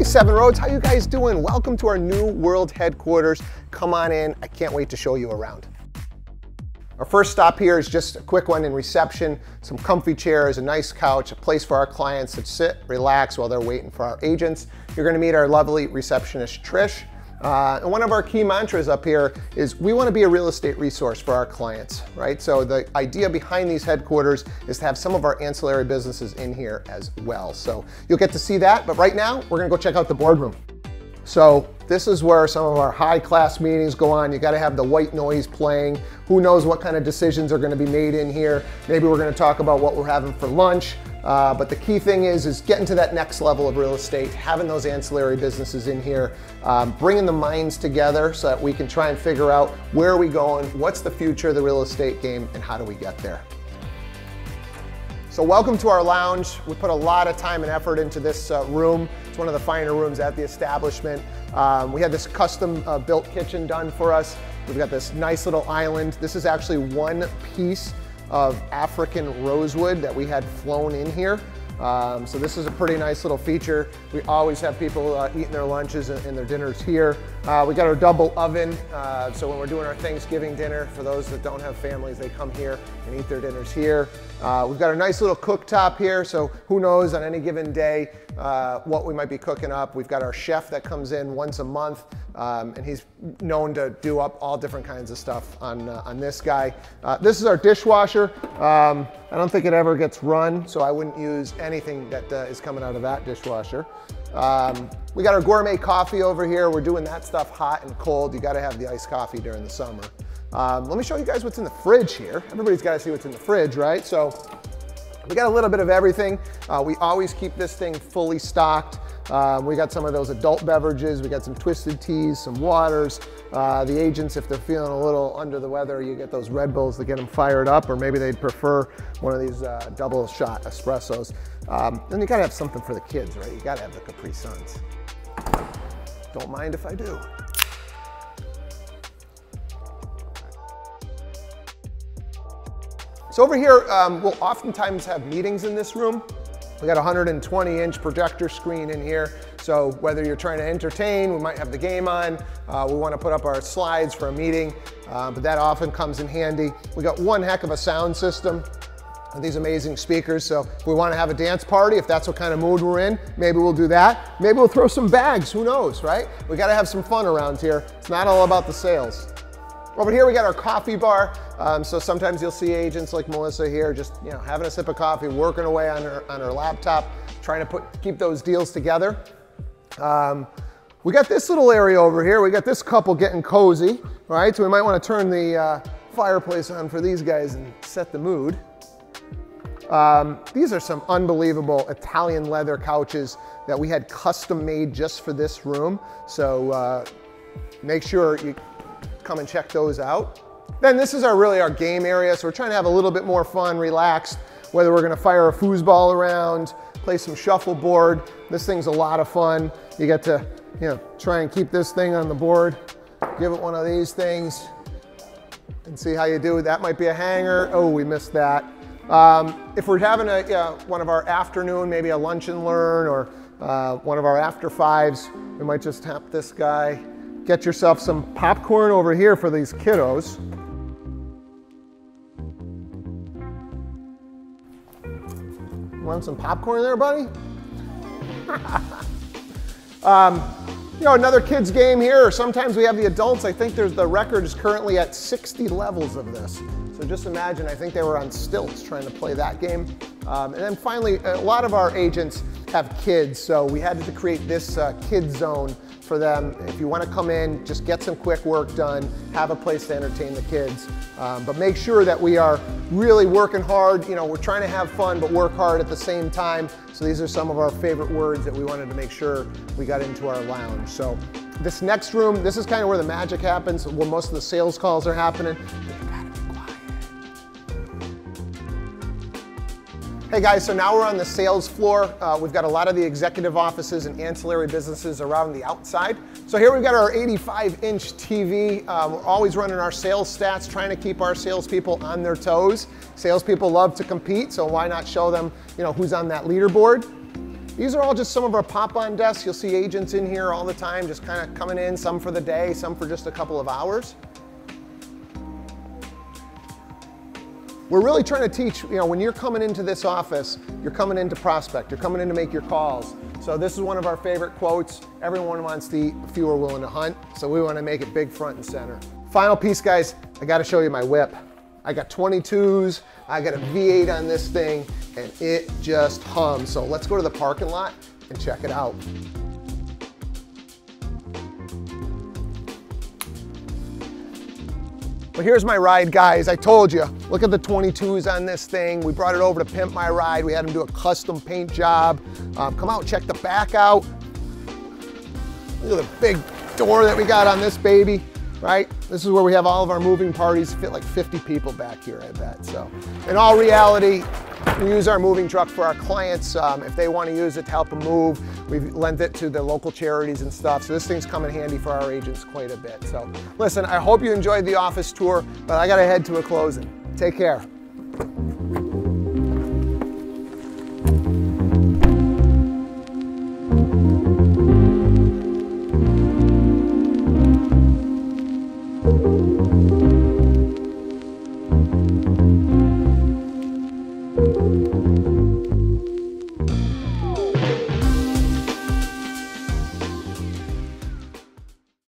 Hey, Seven Roads, how you guys doing? Welcome to our new world headquarters. Come on in, I can't wait to show you around. Our first stop here is just a quick one in reception, some comfy chairs, a nice couch, a place for our clients to sit, relax while they're waiting for our agents. You're gonna meet our lovely receptionist, Trish. And one of our key mantras up here is we want to be a real estate resource for our clients, right? So the idea behind these headquarters is to have some of our ancillary businesses in here as well. So you'll get to see that, but right now we're going to go check out the boardroom. So this is where some of our high class meetings go on. You got to have the white noise playing. Who knows what kind of decisions are going to be made in here. Maybe we're going to talk about what we're having for lunch. But the key thing is getting to that next level of real estate, having those ancillary businesses in here, bringing the minds together so that we can try and figure out where are we going, what's the future of the real estate game, and how do we get there. So welcome to our lounge. We put a lot of time and effort into this room. It's one of the finer rooms at the establishment. We had this custom built kitchen done for us. We've got this nice little island. This is actually one piece of African rosewood that we had flown in here. So this is a pretty nice little feature. We always have people eating their lunches and their dinners here. We got our double oven. So when we're doing our Thanksgiving dinner, for those that don't have families, they come here and eat their dinners here. We've got a nice little cooktop here. So who knows on any given day what we might be cooking up. We've got our chef that comes in once a month. And he's known to do up all different kinds of stuff on this guy. This is our dishwasher. I don't think it ever gets run, so I wouldn't use anything that is coming out of that dishwasher. We got our gourmet coffee over here. We're doing that stuff hot and cold. You gotta have the iced coffee during the summer. Let me show you guys what's in the fridge here. Everybody's gotta see what's in the fridge, right? So we got a little bit of everything. We always keep this thing fully stocked. We got some of those adult beverages. We got some twisted teas, some waters. The agents, if they're feeling a little under the weather, you get those Red Bulls to get them fired up, or maybe they'd prefer one of these double shot espressos. And you gotta have something for the kids, right? You gotta have the Capri Suns. Don't mind if I do. So over here, we'll oftentimes have meetings in this room. We got a 120-inch projector screen in here. So whether you're trying to entertain, we might have the game on. We want to put up our slides for a meeting, but that often comes in handy. We got one heck of a sound system with these amazing speakers. So if we want to have a dance party, if that's what kind of mood we're in, maybe we'll do that. Maybe we'll throw some bags, who knows, right? We got to have some fun around here. It's not all about the sales. Over here we got our coffee bar, so sometimes you'll see agents like Melissa here just having a sip of coffee, working away on her laptop, trying to keep those deals together. We got this little area over here. We got this couple getting cozy, right? So we might want to turn the fireplace on for these guys and set the mood. These are some unbelievable Italian leather couches that we had custom made just for this room, so make sure you come and check those out. Then this is really our game area. So we're trying to have a little bit more fun, relaxed, whether we're gonna fire a foosball around, play some shuffleboard. This thing's a lot of fun. You get to, try and keep this thing on the board, give it one of these things and see how you do. That might be a hanger. Oh, we missed that. If we're having one of our afternoon, maybe a lunch and learn, or one of our after fives, we might just tap this guy. Get yourself some popcorn over here for these kiddos. Want some popcorn there, buddy? Another kids game here, or sometimes we have the adults. I think the record is currently at 60 levels of this. So just imagine, I think they were on stilts trying to play that game. And then finally, a lot of our agents have kids, so we had to create this kids zone for them. If you want to come in, just get some quick work done, have a place to entertain the kids, but make sure that we are really working hard. We're trying to have fun, but work hard at the same time. So these are some of our favorite words that we wanted to make sure we got into our lounge. So this next room, this is kind of where the magic happens, where most of the sales calls are happening. Hey guys, so now we're on the sales floor. We've got a lot of the executive offices and ancillary businesses around the outside. So here we've got our 85-inch TV. We're always running our sales stats, trying to keep our salespeople on their toes. Salespeople love to compete, so why not show them who's on that leaderboard? These are all just some of our pop-on desks. You'll see agents in here all the time, just kind of coming in, some for the day, some for just a couple of hours. We're really trying to teach, you know, when you're coming into this office, you're coming in to prospect, you're coming in to make your calls. So this is one of our favorite quotes. Everyone wants to eat, few are willing to hunt. So we want to make it big front and center. Final piece, guys, I got to show you my whip. I got 22s, I got a V8 on this thing, and it just hums. So let's go to the parking lot and check it out. Well, here's my ride, guys. I told you, look at the 22s on this thing. We brought it over to Pimp My Ride. We had them do a custom paint job. Come out, check the back out. Look at the big door that we got on this baby, right? This is where we have all of our moving parties. Fit like 50 people back here, I bet. So in all reality, we use our moving truck for our clients. If they want to use it to help them move, we've lent it to the local charities and stuff. So this thing's come in handy for our agents quite a bit. So listen, I hope you enjoyed the office tour, but I got to head to a closing. Take care.